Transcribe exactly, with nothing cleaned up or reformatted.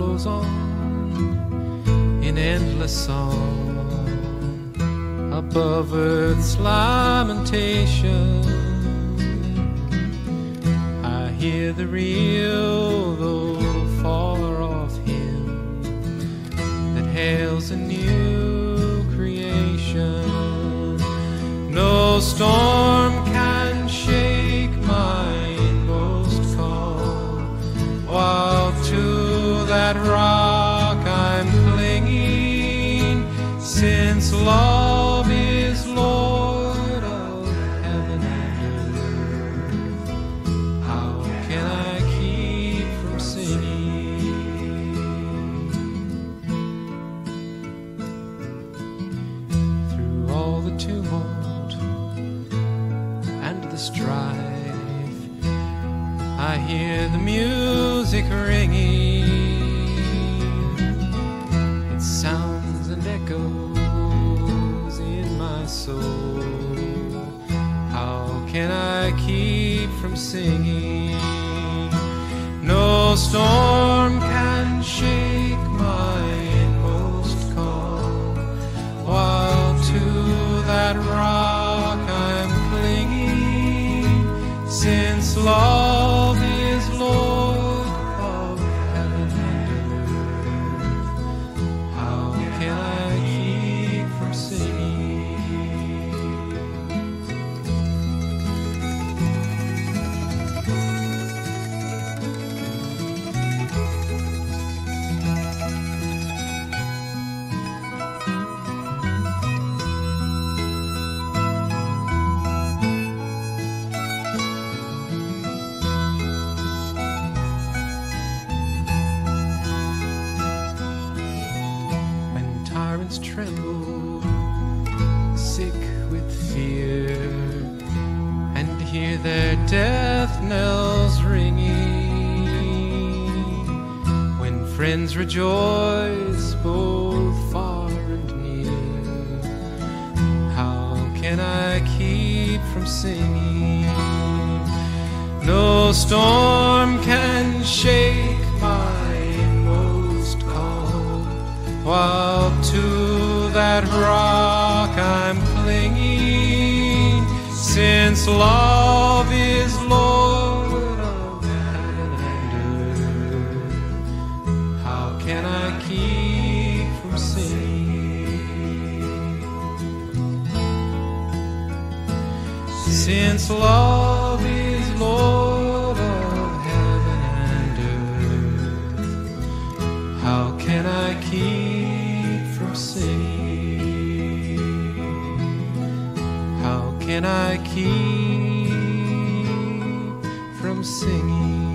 flows on in endless song above earth's lamentation. I hear the real, though far off, hymn that hails a new creation. No storm can shake my inmost calm, while to that rock I'm clinging, since love is Lord of heaven and earth. How can I keep from singing? Through all the tumult and the strife, I hear the music ringing. It sounds and echoes in my soul. How can I keep from singing? No storm can shake my inmost calm, while to that rock I'm clinging, since love tremble, sick with fear, and hear their death knells ringing. When friends rejoice, both far and near, how can I keep from singing? No storm can shake my inmost calm, while to that rock I'm clinging, since love is Lord of heaven and earth. How can I keep from singing? Since love is Lord of heaven and earth, how can I keep singing? How can I keep from singing?